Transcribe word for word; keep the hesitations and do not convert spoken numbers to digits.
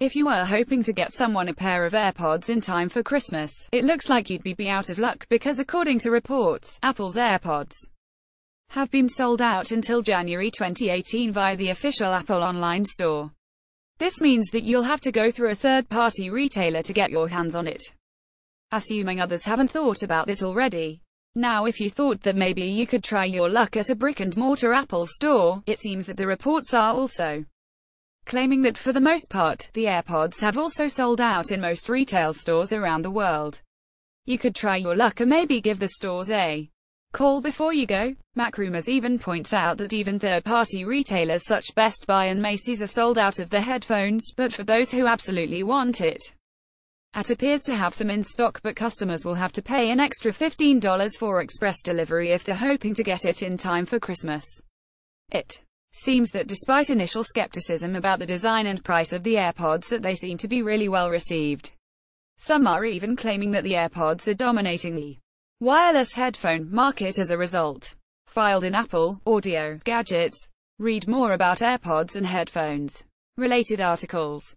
If you were hoping to get someone a pair of AirPods in time for Christmas, it looks like you'd be out of luck because according to reports, Apple's AirPods have been sold out until January twenty eighteen via the official Apple online store. This means that you'll have to go through a third-party retailer to get your hands on it, assuming others haven't thought about it already. Now, if you thought that maybe you could try your luck at a brick-and-mortar Apple store, it seems that the reports are also claiming that for the most part, the AirPods have also sold out in most retail stores around the world. You could try your luck and maybe give the stores a call before you go. Mac Rumors even points out that even third-party retailers such Best Buy and Macy's are sold out of the headphones, but for those who absolutely want it, A T and T appears to have some in stock, but customers will have to pay an extra fifteen dollars for express delivery if they're hoping to get it in time for Christmas. It seems that despite initial skepticism about the design and price of the AirPods, that they seem to be really well received. Some are even claiming that the AirPods are dominating the wireless headphone market as a result. Filed in Apple, Audio, Gadgets. Read more about AirPods and headphones. Related articles.